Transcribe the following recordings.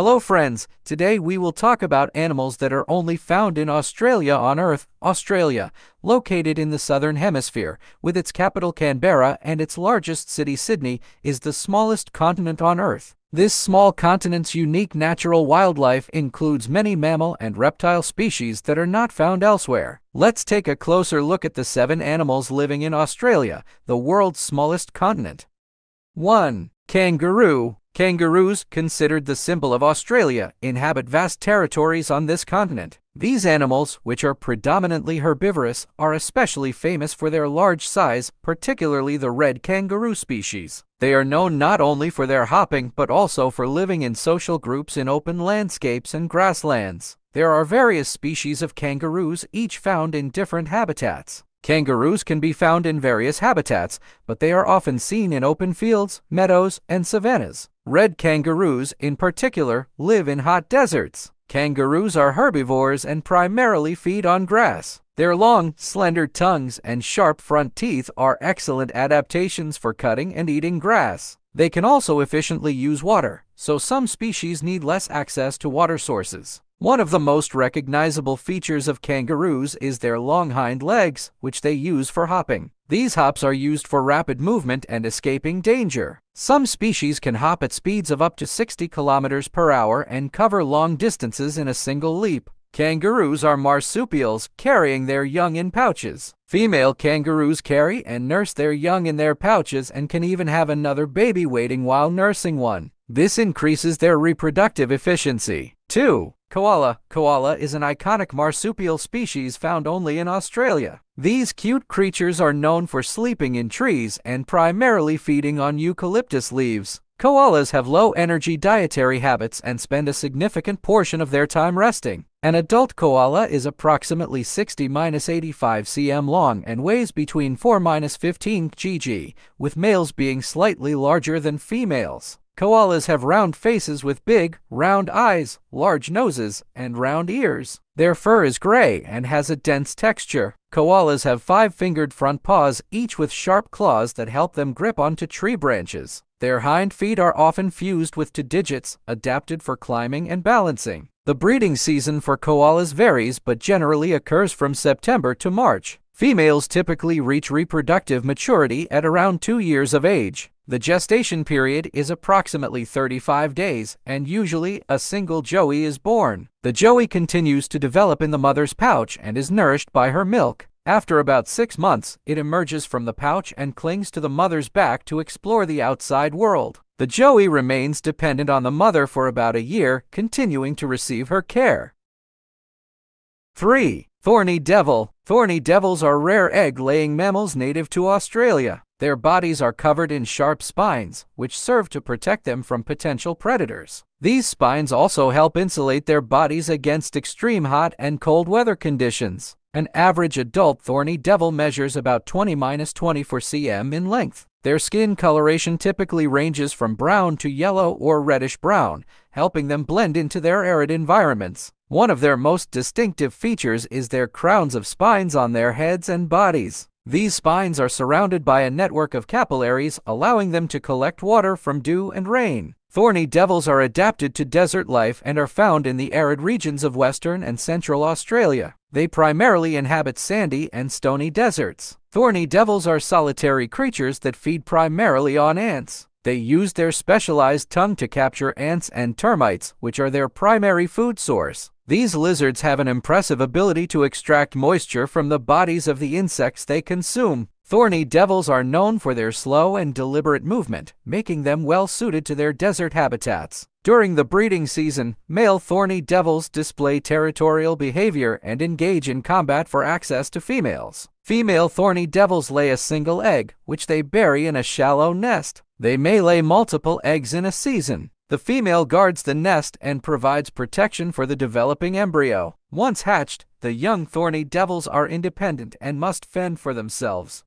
Hello friends, today we will talk about animals that are only found in Australia on Earth. Australia, located in the southern hemisphere, with its capital Canberra and its largest city Sydney, is the smallest continent on Earth. This small continent's unique natural wildlife includes many mammal and reptile species that are not found elsewhere. Let's take a closer look at the 7 animals living in Australia, the world's smallest continent. 1. Kangaroo. Kangaroos, considered the symbol of Australia, inhabit vast territories on this continent. These animals, which are predominantly herbivorous, are especially famous for their large size, particularly the red kangaroo species. They are known not only for their hopping but also for living in social groups in open landscapes and grasslands. There are various species of kangaroos, each found in different habitats. Kangaroos can be found in various habitats, but they are often seen in open fields, meadows, and savannas. Red kangaroos, in particular, live in hot deserts. Kangaroos are herbivores and primarily feed on grass. Their long, slender tongues and sharp front teeth are excellent adaptations for cutting and eating grass. They can also efficiently use water, so some species need less access to water sources. One of the most recognizable features of kangaroos is their long hind legs, which they use for hopping. These hops are used for rapid movement and escaping danger. Some species can hop at speeds of up to 60 km/h and cover long distances in a single leap. Kangaroos are marsupials, carrying their young in pouches. Female kangaroos carry and nurse their young in their pouches and can even have another baby waiting while nursing one. This increases their reproductive efficiency. 2. Koala. Koala is an iconic marsupial species found only in Australia. These cute creatures are known for sleeping in trees and primarily feeding on eucalyptus leaves. Koalas have low-energy dietary habits and spend a significant portion of their time resting. An adult koala is approximately 60–85 cm long and weighs between 4–15 kg, with males being slightly larger than females. Koalas have round faces with big, round eyes, large noses, and round ears. Their fur is gray and has a dense texture. Koalas have 5-fingered front paws, each with sharp claws that help them grip onto tree branches. Their hind feet are often fused with 2 digits, adapted for climbing and balancing. The breeding season for koalas varies but generally occurs from September to March. Females typically reach reproductive maturity at around 2 years of age. The gestation period is approximately 35 days, and usually a single joey is born. The joey continues to develop in the mother's pouch and is nourished by her milk. After about 6 months, it emerges from the pouch and clings to the mother's back to explore the outside world. The joey remains dependent on the mother for about a year, continuing to receive her care. 3. Thorny Devil. Thorny devils are rare egg-laying mammals native to Australia. Their bodies are covered in sharp spines, which serve to protect them from potential predators. These spines also help insulate their bodies against extreme hot and cold weather conditions. An average adult thorny devil measures about 20–24 cm in length. Their skin coloration typically ranges from brown to yellow or reddish-brown, helping them blend into their arid environments. One of their most distinctive features is their crowns of spines on their heads and bodies. These spines are surrounded by a network of capillaries, allowing them to collect water from dew and rain. Thorny devils are adapted to desert life and are found in the arid regions of Western and Central Australia. They primarily inhabit sandy and stony deserts. Thorny devils are solitary creatures that feed primarily on ants. They use their specialized tongue to capture ants and termites, which are their primary food source. These lizards have an impressive ability to extract moisture from the bodies of the insects they consume. Thorny devils are known for their slow and deliberate movement, making them well suited to their desert habitats. During the breeding season, male thorny devils display territorial behavior and engage in combat for access to females. Female thorny devils lay a single egg, which they bury in a shallow nest. They may lay multiple eggs in a season. The female guards the nest and provides protection for the developing embryo. Once hatched, the young thorny devils are independent and must fend for themselves.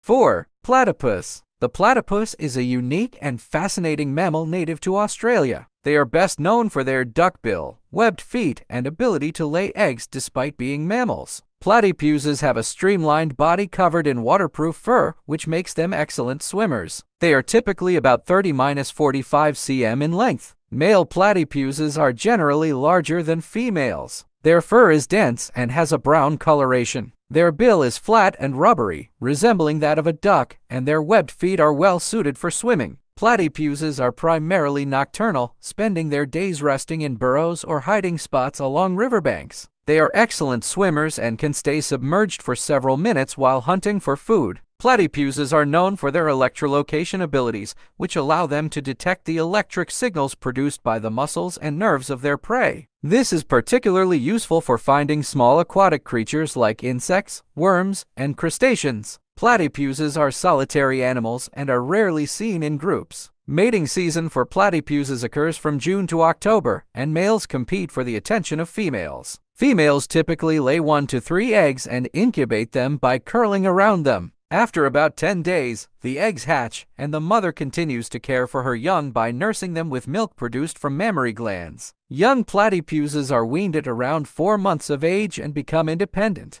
4. Platypus. The platypus is a unique and fascinating mammal native to Australia. They are best known for their duckbill, webbed feet, and ability to lay eggs despite being mammals. Platypuses have a streamlined body covered in waterproof fur, which makes them excellent swimmers. They are typically about 30–45 cm in length. Male platypuses are generally larger than females. Their fur is dense and has a brown coloration. Their bill is flat and rubbery, resembling that of a duck, and their webbed feet are well suited for swimming. Platypuses are primarily nocturnal, spending their days resting in burrows or hiding spots along riverbanks. They are excellent swimmers and can stay submerged for several minutes while hunting for food. Platypuses are known for their electrolocation abilities, which allow them to detect the electric signals produced by the muscles and nerves of their prey. This is particularly useful for finding small aquatic creatures like insects, worms, and crustaceans. Platypuses are solitary animals and are rarely seen in groups. Mating season for platypuses occurs from June to October, and males compete for the attention of females. Females typically lay 1 to 3 eggs and incubate them by curling around them. After about 10 days, the eggs hatch, and the mother continues to care for her young by nursing them with milk produced from mammary glands. Young platypuses are weaned at around 4 months of age and become independent.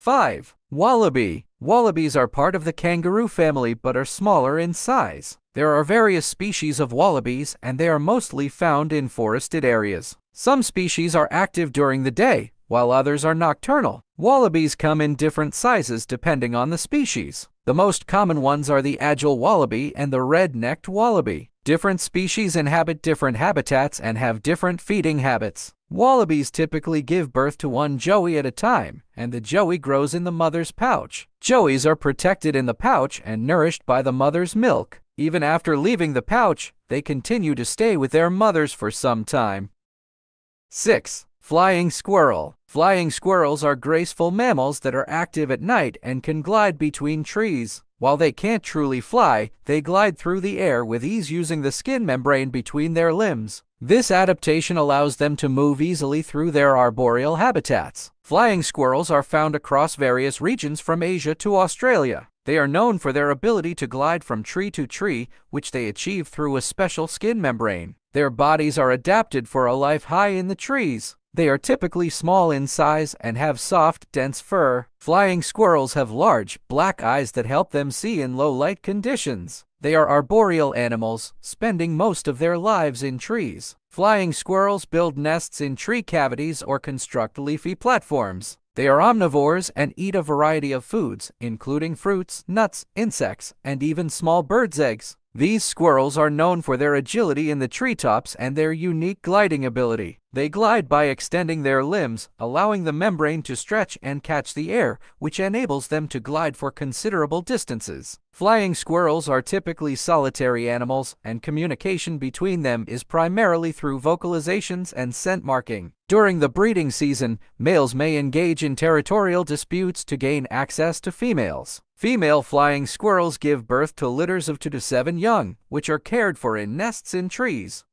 5. Wallaby. Wallabies are part of the kangaroo family but are smaller in size. There are various species of wallabies, and they are mostly found in forested areas. Some species are active during the day, while others are nocturnal. Wallabies come in different sizes depending on the species. The most common ones are the agile wallaby and the red-necked wallaby. Different species inhabit different habitats and have different feeding habits. Wallabies typically give birth to 1 joey at a time, and the joey grows in the mother's pouch. Joeys are protected in the pouch and nourished by the mother's milk. Even after leaving the pouch, they continue to stay with their mothers for some time. 6. Flying Squirrel. Flying squirrels are graceful mammals that are active at night and can glide between trees. While they can't truly fly, they glide through the air with ease using the skin membrane between their limbs. This adaptation allows them to move easily through their arboreal habitats. Flying squirrels are found across various regions from Asia to Australia. They are known for their ability to glide from tree to tree, which they achieve through a special skin membrane. Their bodies are adapted for a life high in the trees. They are typically small in size and have soft, dense fur. Flying squirrels have large, black eyes that help them see in low-light conditions. They are arboreal animals, spending most of their lives in trees. Flying squirrels build nests in tree cavities or construct leafy platforms. They are omnivores and eat a variety of foods, including fruits, nuts, insects, and even small birds' eggs. These squirrels are known for their agility in the treetops and their unique gliding ability. They glide by extending their limbs, allowing the membrane to stretch and catch the air, which enables them to glide for considerable distances. Flying squirrels are typically solitary animals, and communication between them is primarily through vocalizations and scent marking. During the breeding season, males may engage in territorial disputes to gain access to females. Female flying squirrels give birth to litters of 2 to 7 young, which are cared for in nests in trees.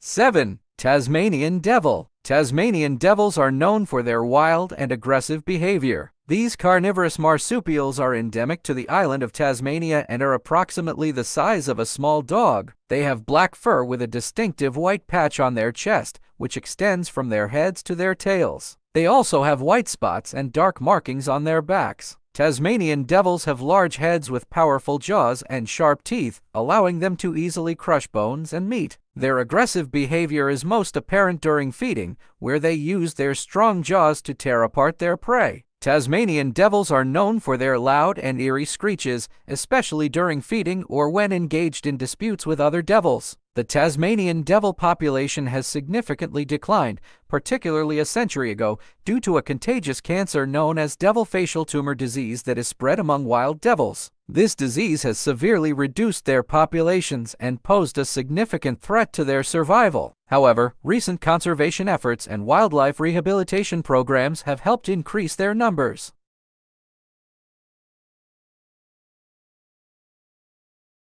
7. Tasmanian Devil. Tasmanian devils are known for their wild and aggressive behavior. These carnivorous marsupials are endemic to the island of Tasmania and are approximately the size of a small dog. They have black fur with a distinctive white patch on their chest, which extends from their heads to their tails. They also have white spots and dark markings on their backs. Tasmanian devils have large heads with powerful jaws and sharp teeth, allowing them to easily crush bones and meat. Their aggressive behavior is most apparent during feeding, where they use their strong jaws to tear apart their prey. Tasmanian devils are known for their loud and eerie screeches, especially during feeding or when engaged in disputes with other devils. The Tasmanian devil population has significantly declined, particularly a century ago, due to a contagious cancer known as devil facial tumor disease that is spread among wild devils. This disease has severely reduced their populations and posed a significant threat to their survival. However, recent conservation efforts and wildlife rehabilitation programs have helped increase their numbers.